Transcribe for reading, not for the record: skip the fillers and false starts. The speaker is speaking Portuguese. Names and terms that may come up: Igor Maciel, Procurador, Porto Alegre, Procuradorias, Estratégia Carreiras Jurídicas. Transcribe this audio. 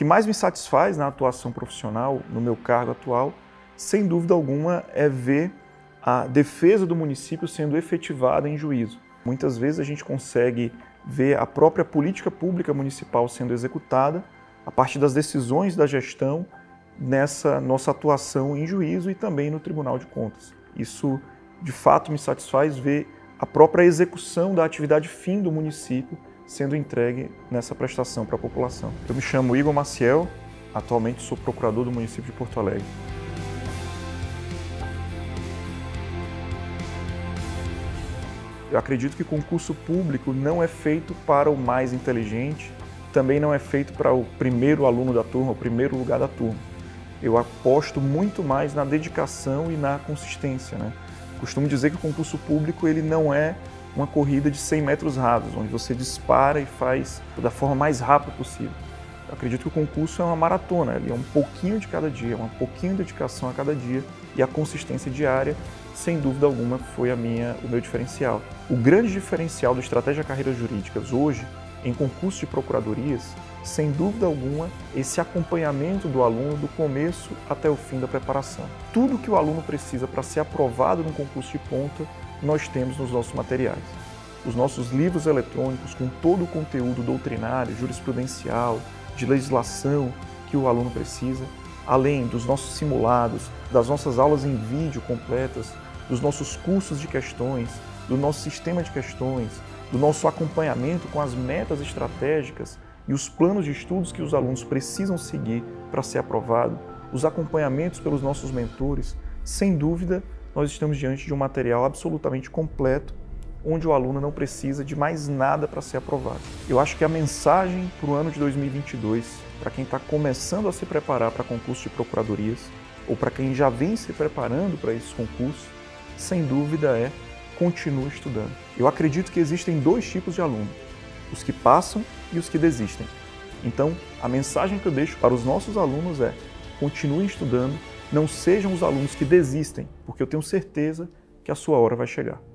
que mais me satisfaz na atuação profissional, no meu cargo atual, sem dúvida alguma, é ver a defesa do município sendo efetivada em juízo. Muitas vezes a gente consegue ver a própria política pública municipal sendo executada a partir das decisões da gestão nessa nossa atuação em juízo e também no Tribunal de Contas. Isso, de fato, me satisfaz ver a própria execução da atividade fim do município sendo entregue nessa prestação para a população. Eu me chamo Igor Maciel, atualmente sou procurador do município de Porto Alegre. Eu acredito que concurso público não é feito para o mais inteligente, também não é feito para o primeiro aluno da turma, o primeiro lugar da turma. Eu aposto muito mais na dedicação e na consistência, né? Costumo dizer que o concurso público ele não é uma corrida de 100 metros rasos, onde você dispara e faz da forma mais rápida possível. Eu acredito que o concurso é uma maratona, ele é um pouquinho de cada dia, um pouquinho de dedicação a cada dia e a consistência diária, sem dúvida alguma, foi o meu diferencial. O grande diferencial do Estratégia Carreiras Jurídicas hoje, em concurso de procuradorias, sem dúvida alguma, esse acompanhamento do aluno do começo até o fim da preparação. Tudo que o aluno precisa para ser aprovado num concurso de ponta, nós temos nos nossos materiais. Os nossos livros eletrônicos, com todo o conteúdo doutrinário, jurisprudencial, de legislação que o aluno precisa, além dos nossos simulados, das nossas aulas em vídeo completas, dos nossos cursos de questões, do nosso sistema de questões, do nosso acompanhamento com as metas estratégicas e os planos de estudos que os alunos precisam seguir para ser aprovado, os acompanhamentos pelos nossos mentores, sem dúvida, nós estamos diante de um material absolutamente completo, onde o aluno não precisa de mais nada para ser aprovado. Eu acho que a mensagem para o ano de 2022, para quem está começando a se preparar para concurso de procuradorias, ou para quem já vem se preparando para esses concursos, sem dúvida é: continue estudando. Eu acredito que existem dois tipos de aluno, os que passam e os que desistem. Então, a mensagem que eu deixo para os nossos alunos é: continuem estudando, não sejam os alunos que desistem, porque eu tenho certeza que a sua hora vai chegar.